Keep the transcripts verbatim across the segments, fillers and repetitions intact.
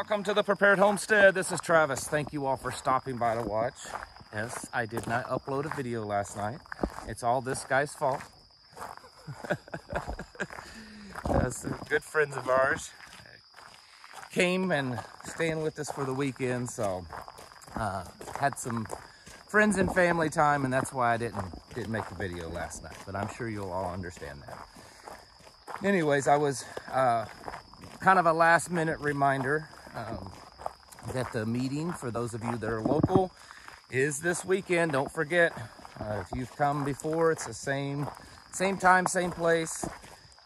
Welcome to the Prepared Homestead. This is Travis. Thank you all for stopping by to watch. Yes, I did not upload a video last night. It's all this guy's fault. uh, some good friends of ours came and staying with us for the weekend, so uh, had some friends and family time, and that's why I didn't didn't make the video last night. But I'm sure you'll all understand that. Anyways, I was uh, kind of a last minute reminder um, that the meeting, for those of you that are local, is this weekend. Don't forget, uh, if you've come before, it's the same same time, same place.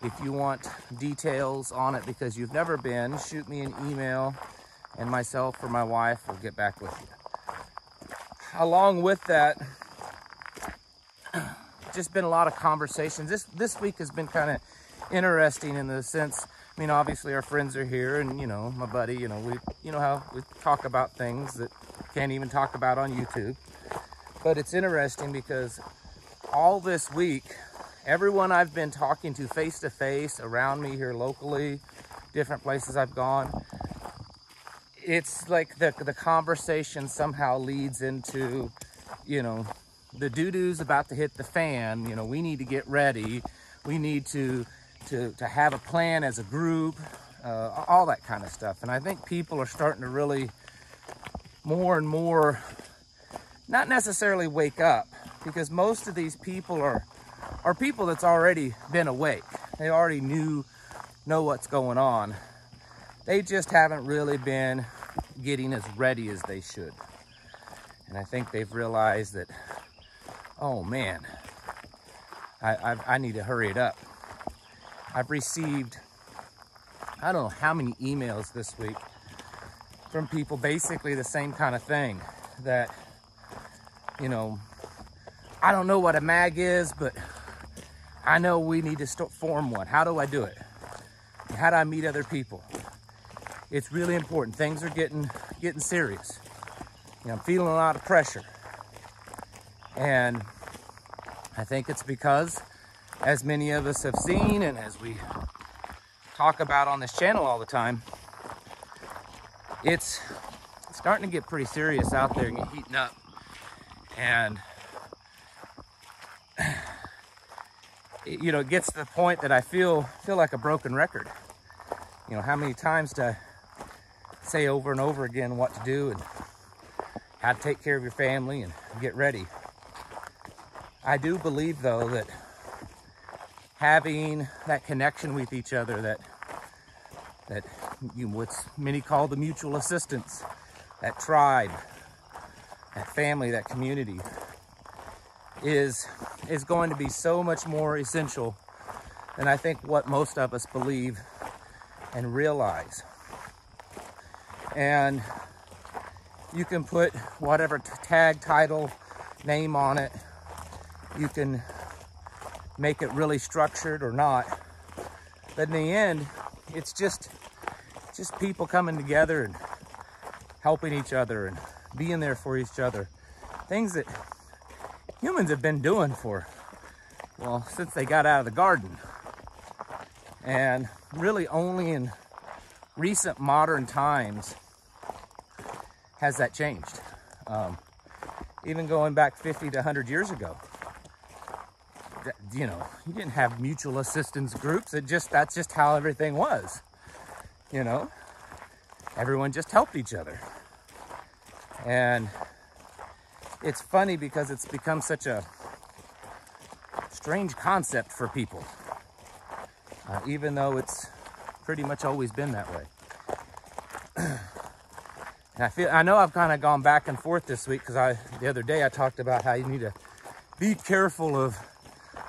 If you want details on it because you've never been, shoot me an email, and myself or my wife will get back with you. Along with that, just been a lot of conversations. This this week has been kind of interesting in the sense, I mean, obviously our friends are here, and you know, my buddy, you know, we you know how we talk about things that can't even talk about on YouTube. But it's interesting because all this week, everyone I've been talking to face-to-face, around me here locally, different places I've gone, it's like the, the conversation somehow leads into, you know, the doo-doo's about to hit the fan. You know, we need to get ready. We need to, to, to have a plan as a group, uh, all that kind of stuff. And I think people are starting to really more and more, not necessarily wake up, because most of these people are are people that's already been awake. They already knew, know what's going on. They just haven't really been getting as ready as they should. And I think they've realized that, oh man, I, I, I need to hurry it up. I've received, I don't know how many emails this week from people, basically the same kind of thing, that, you know, I don't know what a mag is, but I know we need to start, form one. How do I do it? How do I meet other people? It's really important. Things are getting getting serious. You know, I'm feeling a lot of pressure. And I think it's because, as many of us have seen, and as we talk about on this channel all the time, it's starting to get pretty serious out there and get heating up. And you know, it gets to the point that I feel feel like a broken record. You know, how many times to say over and over again what to do and how to take care of your family and get ready. I do believe, though, that having that connection with each other, that that you what's many call the mutual assistance, that tribe, that family, that community, is is going to be so much more essential than I think what most of us believe and realize. And you can put whatever tag, title, name on it. You can make it really structured or not. But in the end, it's just just people coming together and helping each other and being there for each other. Things that humans have been doing for, well, since they got out of the garden. And really only in recent modern times has that changed. Um, even going back fifty to a hundred years ago, that, you know, you didn't have mutual assistance groups. It just, that's just how everything was. You know, everyone just helped each other. And it's funny because it's become such a strange concept for people, uh, even though it's pretty much always been that way. And I feel, I know I've kind of gone back and forth this week, because I the other day I talked about how you need to be careful of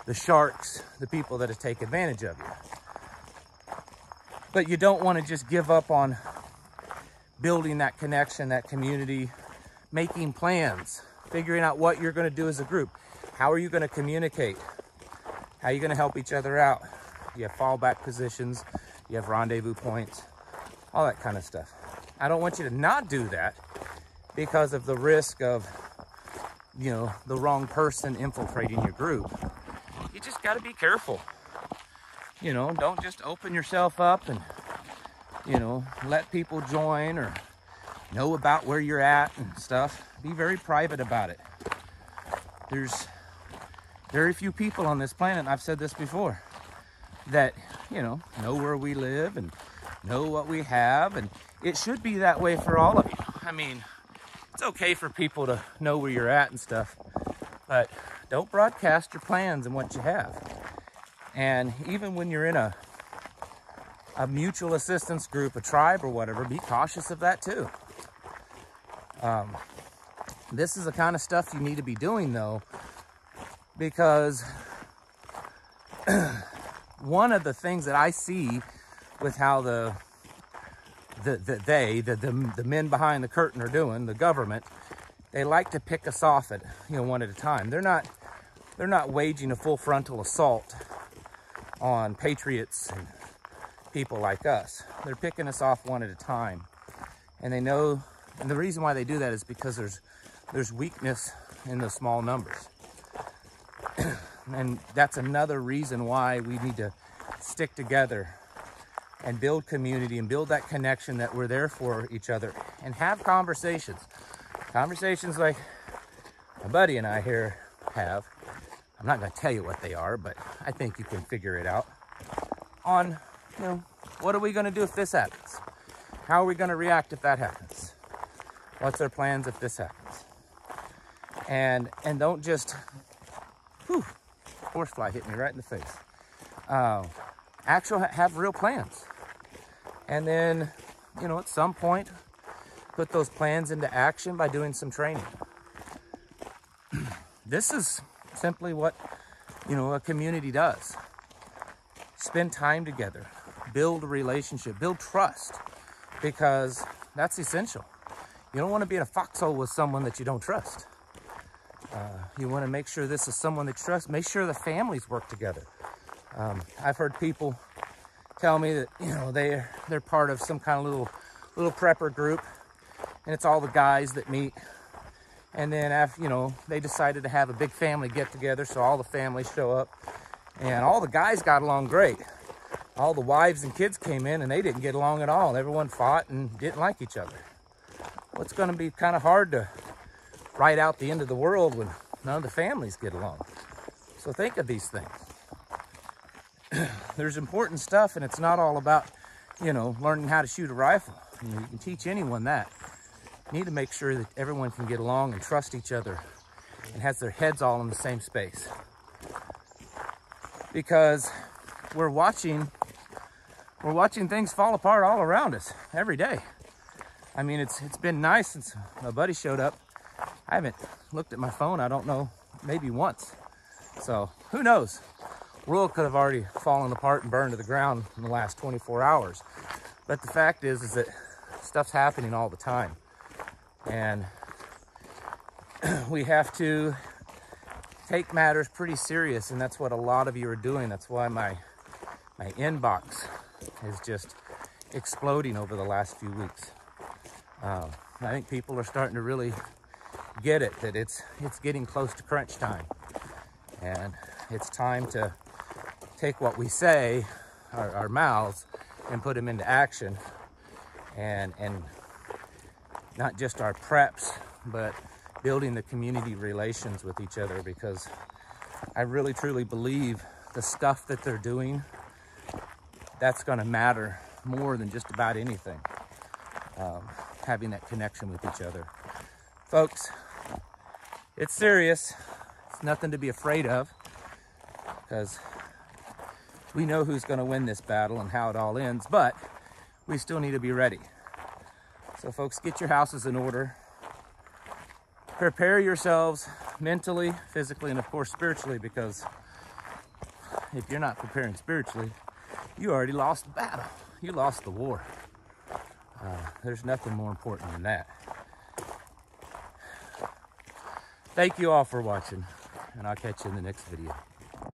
the sharks, the people that take advantage of you. But you don't want to just give up on building that connection, that community, making plans, figuring out what you're going to do as a group. How are you going to communicate? How are you going to help each other out? You have fallback positions. You have rendezvous points. All that kind of stuff. I don't want you to not do that because of the risk of, you know, the wrong person infiltrating your group. You just got to be careful. You know, don't just open yourself up and you know, let people join or know about where you're at and stuff. Be very private about it. There's very few people on this planet, and I've said this before, that, you know, know where we live and know what we have. And it should be that way for all of you. I mean, it's okay for people to know where you're at and stuff, but don't broadcast your plans and what you have. And even when you're in a a mutual assistance group, a tribe or whatever, be cautious of that too. Um, this is the kind of stuff you need to be doing though, because one of the things that I see with how the the, the they, the, the the men behind the curtain are doing, the government, they like to pick us off at you know one at a time. They're not they're not waging a full frontal assault on patriots and people like us. They're picking us off one at a time, and they know. And the reason why they do that is because there's there's weakness in the small numbers, and that's another reason why we need to stick together and build community and build that connection that we're there for each other and have conversations. Conversations like my buddy and I here have. I'm not going to tell you what they are, but I think you can figure it out. On, you know, what are we going to do if this happens? How are we going to react if that happens? What's our plans if this happens? And and don't just, whew, horsefly hit me right in the face. Um, actual, have real plans. And then, you know, at some point, put those plans into action by doing some training. This is simply what, you know, a community does. Spend time together, build a relationship, build trust, because that's essential. You don't want to be in a foxhole with someone that you don't trust. Uh, you want to make sure this is someone that you trust. Make sure the families work together. Um, I've heard people tell me that, you know, they're, they're part of some kind of little, little prepper group, and it's all the guys that meet. And then, after, you know, they decided to have a big family get-together, so all the families show up. And all the guys got along great. All the wives and kids came in, and they didn't get along at all. Everyone fought and didn't like each other. Well, it's going to be kind of hard to write out the end of the world when none of the families get along. So think of these things. There's important stuff, and it's not all about, you know, learning how to shoot a rifle. You know, you can teach anyone that. You need to make sure that everyone can get along and trust each other and has their heads all in the same space. Because we're watching, we're watching things fall apart all around us every day. I mean, it's it's been nice since my buddy showed up. I haven't looked at my phone, I don't know, maybe once. So who knows? The world could have already fallen apart and burned to the ground in the last twenty-four hours. But the fact is, is that stuff's happening all the time. And we have to take matters pretty serious, and that's what a lot of you are doing. That's why my my inbox is just exploding over the last few weeks. Um, I think people are starting to really get it, that it's it's getting close to crunch time. And it's time to take what we say, our, our mouths, and put them into action. And and... not just our preps, but building the community relations with each other, because I really truly believe the stuff that they're doing, that's going to matter more than just about anything. Um, having that connection with each other. Folks, it's serious. It's nothing to be afraid of, because we know who's going to win this battle and how it all ends, but we still need to be ready. So folks, get your houses in order. Prepare yourselves mentally, physically, and of course spiritually, because if you're not preparing spiritually, you already lost the battle. You lost the war. Uh, there's nothing more important than that. Thank you all for watching, and I'll catch you in the next video.